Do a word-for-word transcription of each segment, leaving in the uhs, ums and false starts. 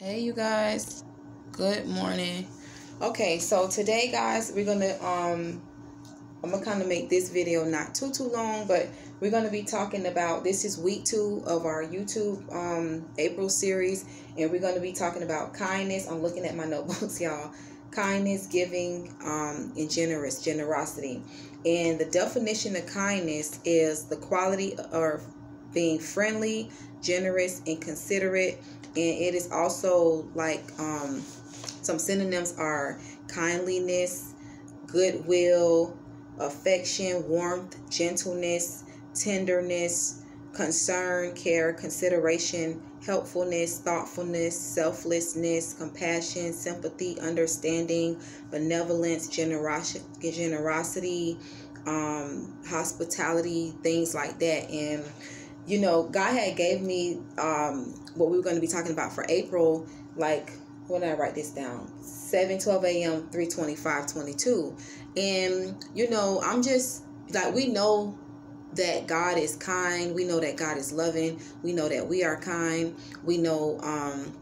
Hey you guys, good morning. Okay, so today guys, we're gonna um I'm gonna kind of make this video not too too long, but we're gonna be talking about, this is week two of our YouTube um April series, and we're gonna be talking about kindness. I'm looking at my notebooks, y'all. Kindness, giving, um and generous generosity. And the definition of kindness is the quality of being friendly, generous, and considerate. And it is also like um, some synonyms are kindliness, goodwill, affection, warmth, gentleness, tenderness, concern, care, consideration, helpfulness, thoughtfulness, selflessness, compassion, sympathy, understanding, benevolence, generos- generosity, um, hospitality, things like that. And you know, God had gave me um, what we were going to be talking about for April, like, when I write this down, seven twelve a m three twenty-five twenty-two. And, you know, I'm just, like, we know that God is kind. We know that God is loving. We know that we are kind. We know um,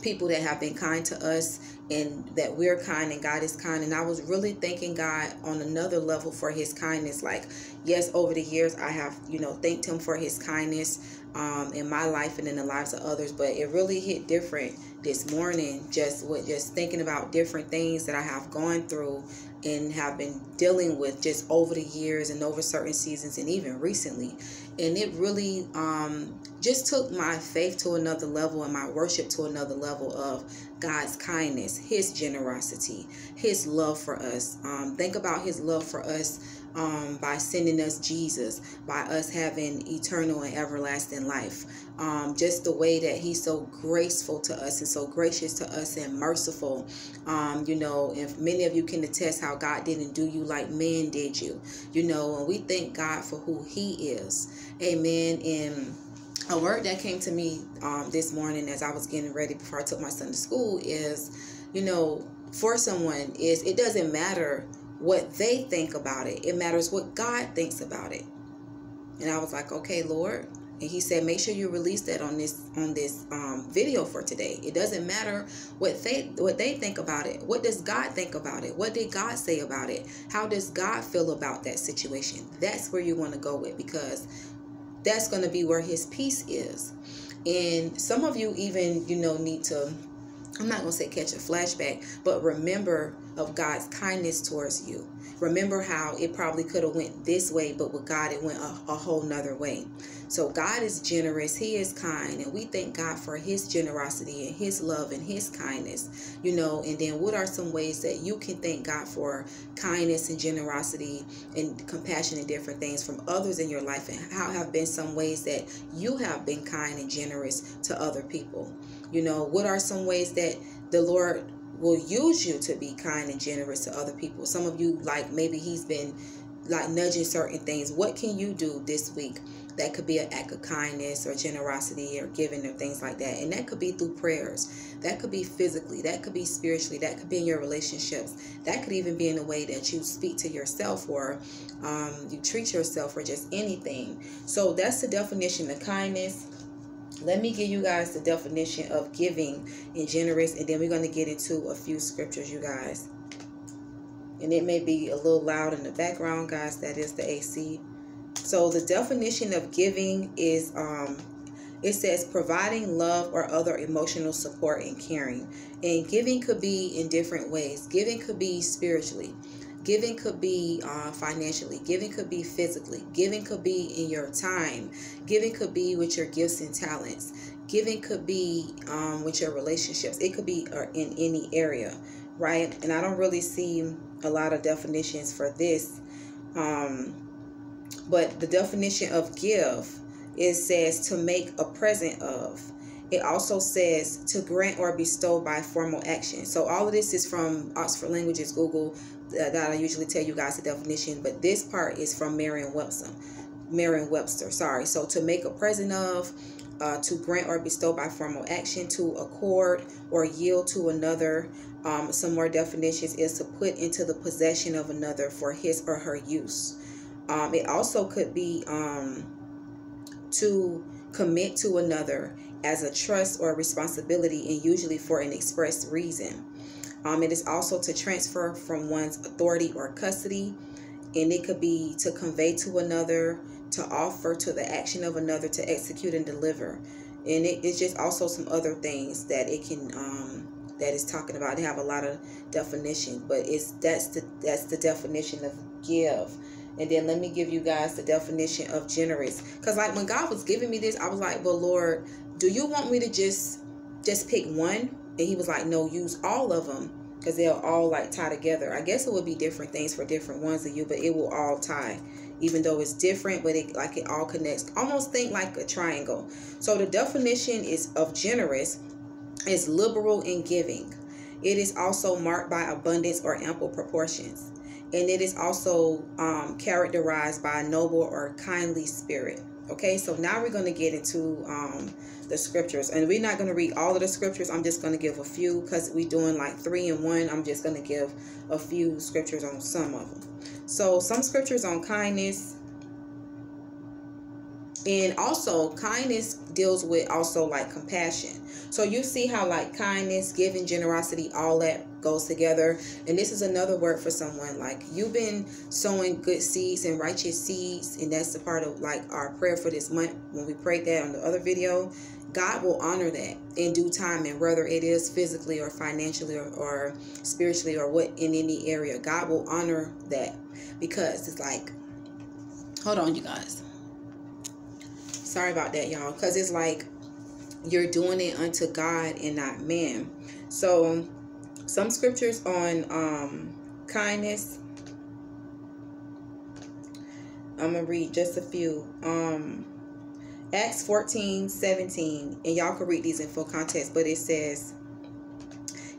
people that have been kind to us, and that we're kind and God is kind. And I was really thanking God on another level for his kindness. Like, yes, over the years I have, you know, thanked him for his kindness um, in my life and in the lives of others, but it really hit different this morning, just with just thinking about different things that I have gone through and have been dealing with just over the years and over certain seasons and even recently. And it really um, just took my faith to another level and my worship to another level of God's kindness, his generosity, his love for us. Um, think about his love for us um, by sending us Jesus, by us having eternal and everlasting life. Um, just the way that he's so graceful to us and so gracious to us and merciful. Um, you know, if many of you can attest how God didn't do you like man did you, you know, and we thank God for who he is. Amen. And a word that came to me um, this morning as I was getting ready before I took my son to school is, you know, for someone is, it doesn't matter what they think about it. It matters what God thinks about it. And I was like, okay, Lord. And he said, make sure you release that on this on this um, video for today. It doesn't matter what they what they think about it. What does God think about it? What did God say about it? How does God feel about that situation? That's where you want to go with, because that's going to be where his peace is. And some of you even, you know, need to, I'm not going to say catch a flashback, but remember of God's kindness towards you. Remember how it probably could have went this way, but with God, it went a, a whole nother way. So God is generous. He is kind. And we thank God for his generosity and his love and his kindness, you know. And then what are some ways that you can thank God for kindness and generosity and compassion and different things from others in your life? And how have been some ways that you have been kind and generous to other people? You know, what are some ways that the Lord will use you to be kind and generous to other people? Some of you, like, maybe he's been like nudging certain things. What can you do this week? That could be an act of kindness or generosity or giving or things like that. And that could be through prayers. That could be physically. That could be spiritually. That could be in your relationships. That could even be in the way that you speak to yourself, or um, you treat yourself, or just anything. So that's the definition of kindness. Let me give you guys the definition of giving and generous, and then we're going to get into a few scriptures, you guys. And it may be a little loud in the background, guys. That is the A C. So the definition of giving is, um, it says, providing love or other emotional support and caring. And giving could be in different ways. Giving could be spiritually. Giving could be uh, financially. Giving could be physically. Giving could be in your time. Giving could be with your gifts and talents. Giving could be um, with your relationships. It could be uh, in any area, right? And I don't really see a lot of definitions for this. Um, but the definition of give, it says to make a present of. It also says to grant or bestow by formal action. So all of this is from Oxford Languages, Google, that I usually tell you guys the definition, but this part is from Merriam-Webster. Merriam-Webster, sorry. So to make a present of, uh, to grant or bestow by formal action, to accord or yield to another. Um, some more definitions is to put into the possession of another for his or her use. Um, it also could be um, to commit to another. as a trust or a responsibility, and usually for an express reason. Um, it is also to transfer from one's authority or custody, and it could be to convey to another, to offer to the action of another, to execute and deliver. And it, it's just also some other things that it can um, that it's talking about. They have a lot of definition, but it's that's the that's the definition of give. And then let me give you guys the definition of generous. Because like when God was giving me this, I was like, well, Lord, do you want me to just just pick one? And he was like, no, use all of them, because they'll all like tie together. I guess it would be different things for different ones of you, but it will all tie, even though it's different, but it like it all connects. Almost think like a triangle. So the definition is of generous is liberal in giving. It is also marked by abundance or ample proportions. And it is also um, characterized by a noble or kindly spirit. Okay, so now we're going to get into um, the scriptures. And we're not going to read all of the scriptures. I'm just going to give a few because we're doing like three and one. I'm just going to give a few scriptures on some of them. So some scriptures on kindness. And also kindness deals with also like compassion. So you see how like kindness, giving, generosity, all that goes together. And this is another word for someone like you've been sowing good seeds and righteous seeds. And that's the part of like our prayer for this month. When we prayed that on the other video, God will honor that in due time. And whether it is physically or financially or, or spiritually or what in any area, God will honor that, because it's like, hold on, you guys. Sorry about that, y'all, because it's like you're doing it unto God and not man. So some scriptures on um, kindness. I'm going to read just a few. Um, Acts fourteen seventeen, and y'all can read these in full context, but it says,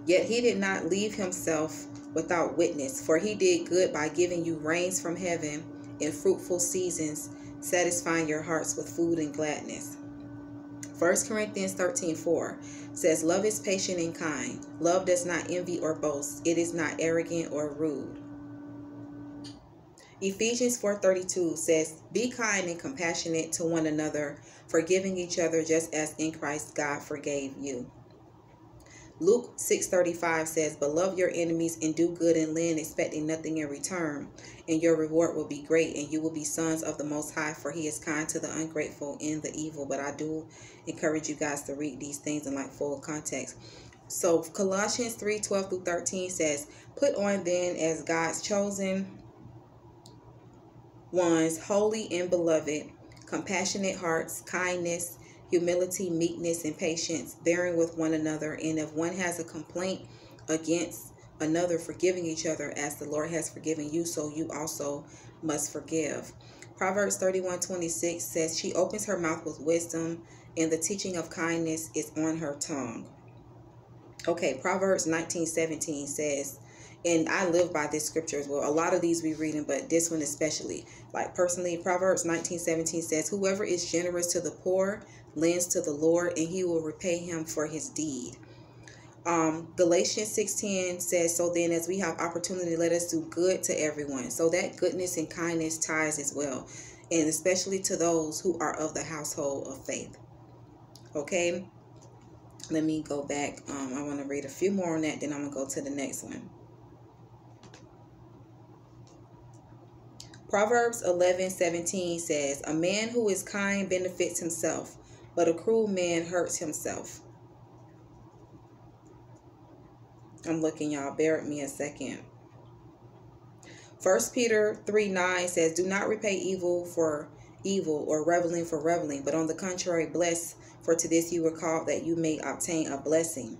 yet he did not leave himself without witness, for he did good by giving you rains from heaven in fruitful seasons, satisfying your hearts with food and gladness. First Corinthians thirteen four says, love is patient and kind. Love does not envy or boast. It is not arrogant or rude. Ephesians four thirty-two says, be kind and compassionate to one another, forgiving each other just as in Christ God forgave you. Luke six thirty-five says, but love your enemies and do good and lend, expecting nothing in return, and your reward will be great, and you will be sons of the Most High, for he is kind to the ungrateful and the evil. But I do encourage you guys to read these things in like full context. So Colossians three twelve through thirteen says, put on then as God's chosen ones, holy and beloved, compassionate hearts, kindness, humility, meekness, and patience, bearing with one another, and if one has a complaint against another, forgiving each other as the Lord has forgiven you, so you also must forgive. Proverbs thirty-one twenty-six says, she opens her mouth with wisdom, and the teaching of kindness is on her tongue. Okay, Proverbs nineteen seventeen says, and I live by this scripture as well. A lot of these we reading, but this one especially. Like personally, Proverbs nineteen seventeen says, whoever is generous to the poor lends to the Lord, and he will repay him for his deed. Um, Galatians six ten says, so then as we have opportunity, let us do good to everyone. So that goodness and kindness ties as well, and especially to those who are of the household of faith. Okay, let me go back. Um, I want to read a few more on that, then I'm going to go to the next one. Proverbs eleven seventeen says, a man who is kind benefits himself, but a cruel man hurts himself. I'm looking, y'all. Bear with me a second. First Peter three nine says, do not repay evil for evil or reveling for reveling, but on the contrary, bless, for to this you were called, that you may obtain a blessing.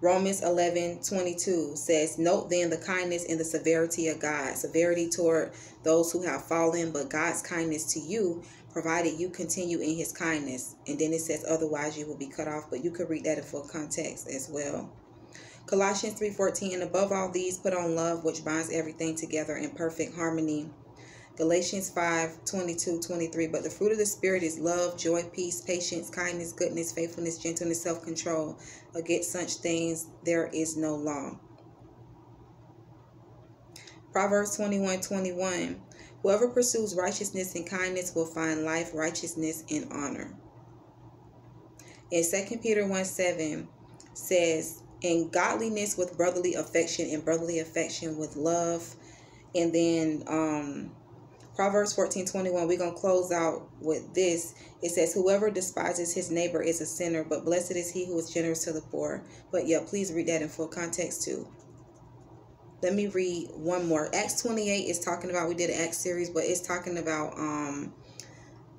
Romans eleven twenty-two says, note then the kindness and the severity of God, severity toward those who have fallen, but God's kindness to you, provided you continue in his kindness. And then it says, otherwise you will be cut off, but you could read that in full context as well. Colossians three fourteen, and above all these, put on love, which binds everything together in perfect harmony. Galatians five twenty-two twenty-three, but the fruit of the Spirit is love, joy, peace, patience, kindness, goodness, faithfulness, gentleness, self-control. Against such things there is no law. Proverbs twenty-one twenty-one, whoever pursues righteousness and kindness will find life, righteousness, and honor. in Second Peter one seven says, in godliness with brotherly affection, and brotherly affection with love. And then um, Proverbs fourteen twenty-one, we're going to close out with this. It says, whoever despises his neighbor is a sinner, but blessed is he who is generous to the poor. But yeah, please read that in full context too. Let me read one more. Acts twenty-eight is talking about, we did an Acts series, but it's talking about um,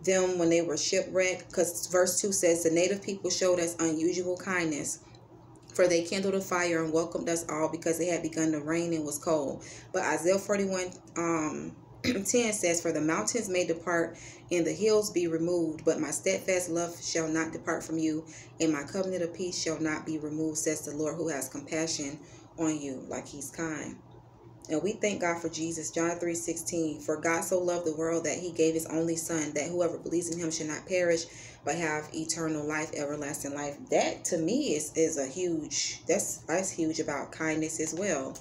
them when they were shipwrecked. Because verse two says, the native people showed us unusual kindness. For they kindled a fire and welcomed us all, because it had begun to rain and was cold. But Isaiah forty-one um, ten says, for the mountains may depart and the hills be removed, but my steadfast love shall not depart from you, and my covenant of peace shall not be removed, says the Lord, who has compassion on you, like he's kind. And we thank God for Jesus. John three sixteen, for God so loved the world that he gave his only son, that whoever believes in him should not perish, but have eternal life, everlasting life. That to me is, is a huge, that's, that's huge about kindness as well.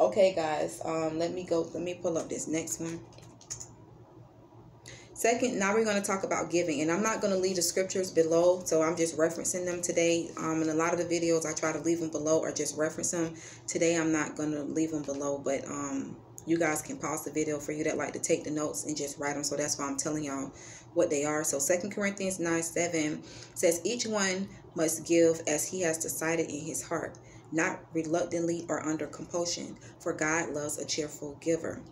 Okay, guys, um, let me go, let me pull up this next one. Second, now we're going to talk about giving, and I'm not going to leave the scriptures below, so I'm just referencing them today. Um, in a lot of the videos, I try to leave them below or just reference them. Today, I'm not going to leave them below, but um, you guys can pause the video for you that like to take the notes and just write them, so that's why I'm telling y'all what they are. So Second Corinthians nine seven says, each one must give as he has decided in his heart, not reluctantly or under compulsion, for God loves a cheerful giver.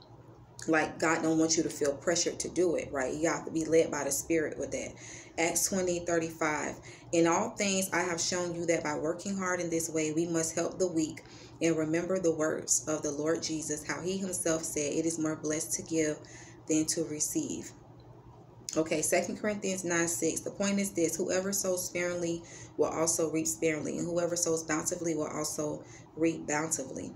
Like, God don't want you to feel pressured to do it, right? You have to be led by the Spirit with that. Acts twenty thirty-five, in all things I have shown you that by working hard in this way, we must help the weak, and remember the words of the Lord Jesus, how he himself said, it is more blessed to give than to receive. Okay, Second Corinthians nine six, the point is this, whoever sows sparingly will also reap sparingly, and whoever sows bountifully will also reap bountifully.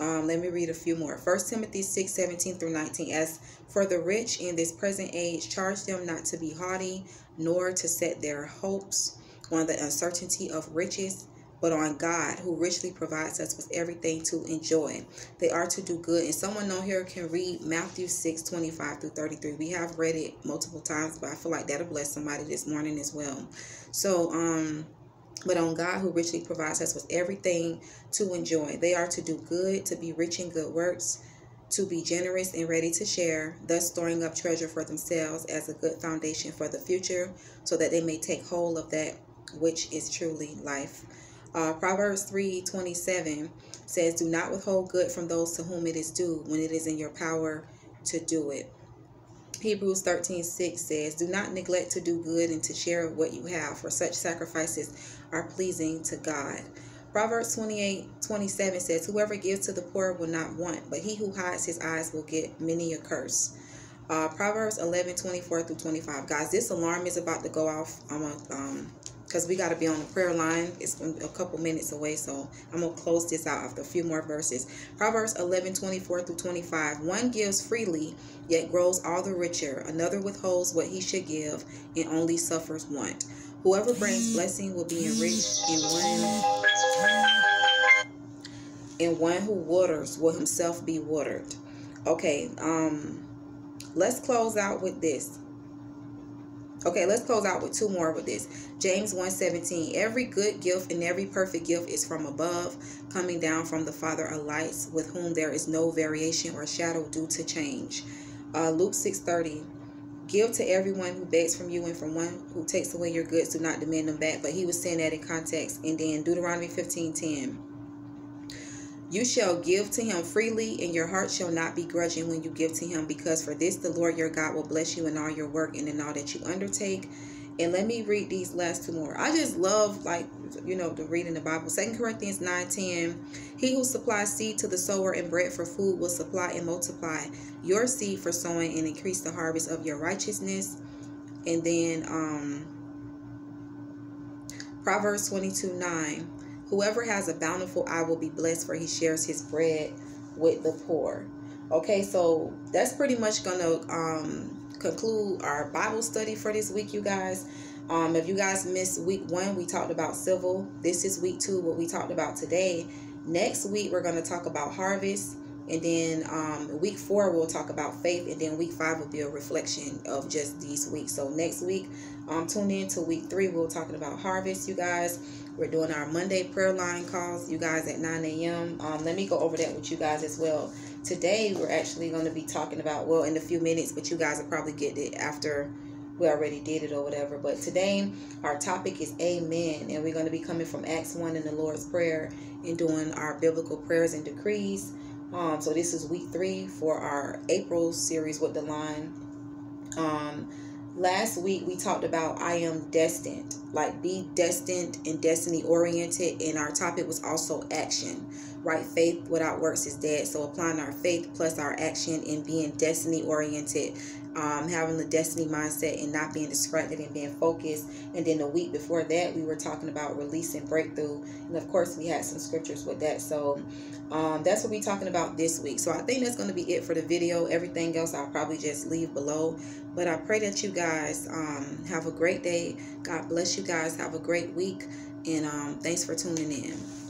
Um, let me read a few more. First Timothy six seventeen through nineteen, as for the rich in this present age, charge them not to be haughty, nor to set their hopes on the uncertainty of riches, but on God, who richly provides us with everything to enjoy. They are to do good. And someone on here can read Matthew six twenty-five through thirty-three. We have read it multiple times, but I feel like that'll bless somebody this morning as well. So, um... but on God, who richly provides us with everything to enjoy. They are to do good, to be rich in good works, to be generous and ready to share, thus storing up treasure for themselves as a good foundation for the future, so that they may take hold of that which is truly life. Uh, Proverbs three twenty-seven says, do not withhold good from those to whom it is due, when it is in your power to do it. Hebrews thirteen six says, do not neglect to do good and to share what you have, for such sacrifices are pleasing to God. Proverbs twenty-eight twenty-seven says, whoever gives to the poor will not want, but he who hides his eyes will get many a curse. Uh, Proverbs eleven twenty-four through twenty-five. Guys, this alarm is about to go off. I'm a, um, because we got to be on the prayer line. It's a couple minutes away, so I'm going to close this out after a few more verses. Proverbs eleven twenty-four through twenty-five. One gives freely, yet grows all the richer. Another withholds what he should give, and only suffers want. Whoever brings blessing will be enriched, and one, and one who waters will himself be watered. Okay, um, let's close out with this. Okay, let's close out with two more with this. James one seventeen, every good gift and every perfect gift is from above, coming down from the Father of lights, with whom there is no variation or shadow due to change. Uh, Luke six thirty, give to everyone who begs from you, and from one who takes away your goods, do not demand them back. But he was saying that in context. And then Deuteronomy fifteen ten, you shall give to him freely, and your heart shall not be grudging when you give to him, because for this the Lord your God will bless you in all your work and in all that you undertake. And let me read these last two more. I just love, like, you know, the reading the Bible. Second Corinthians nine ten, he who supplies seed to the sower and bread for food will supply and multiply your seed for sowing, and increase the harvest of your righteousness. And then um, Proverbs twenty-two nine, whoever has a bountiful eye will be blessed, for he shares his bread with the poor. Okay, so that's pretty much going to um, conclude our Bible study for this week, you guys. Um, if you guys missed week one, we talked about civil. This is week two, what we talked about today. Next week, we're going to talk about harvest. And then um, week four, we'll talk about faith. And then week five will be a reflection of just these weeks. So next week, um, tune in to week three. We're talking about harvest, you guys. We're doing our Monday prayer line calls, you guys, at nine a m Um, let me go over that with you guys as well. Today, we're actually going to be talking about, well, in a few minutes, but you guys will probably get it after we already did it or whatever. But today, our topic is Amen. And we're going to be coming from Acts one in the Lord's Prayer and doing our biblical prayers and decrees. Um, so this is week three for our April series with the line. Um, last week we talked about I am destined, like be destined and destiny oriented. And our topic was also action, right? Faith without works is dead. So applying our faith plus our action and being destiny oriented, um, having the destiny mindset and not being distracted and being focused. And then the week before that, we were talking about release and breakthrough. And of course we had some scriptures with that. So Um, that's what we're talking about this week. So I think that's going to be it for the video. Everything else I'll probably just leave below. But I pray that you guys um, have a great day. God bless you guys. Have a great week. And um, thanks for tuning in.